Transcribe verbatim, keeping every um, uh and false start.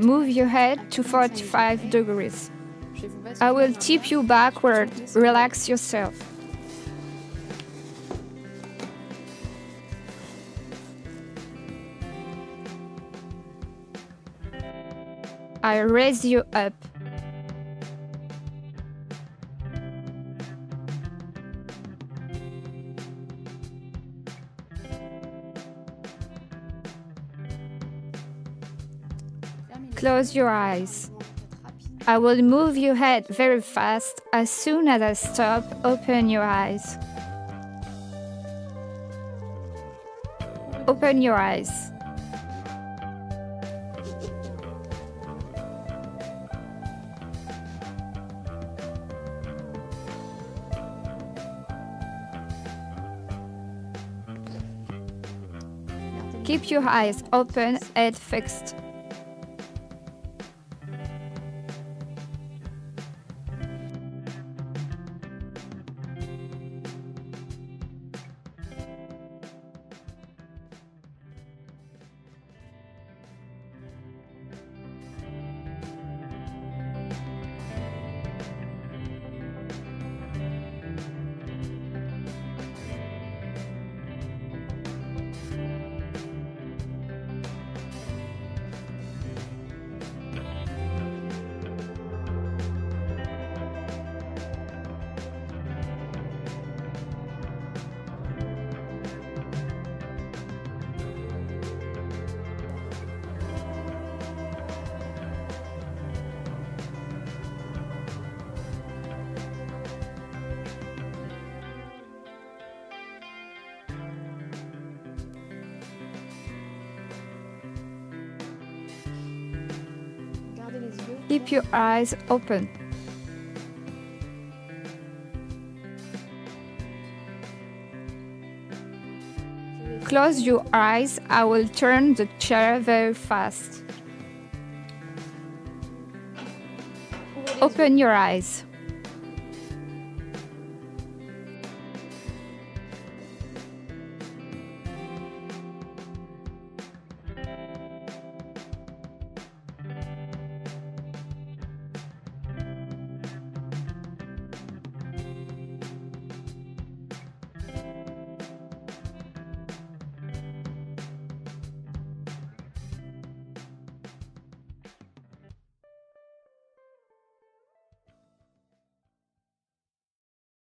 Move your head to forty-five degrees. I will tip you backward. Relax yourself. I raise you up. Close your eyes. I will move your head very fast. As soon as I stop, open your eyes. Open your eyes. Keep your eyes open, head fixed. Keep your eyes open. Close your eyes. I will turn the chair very fast. Open your eyes.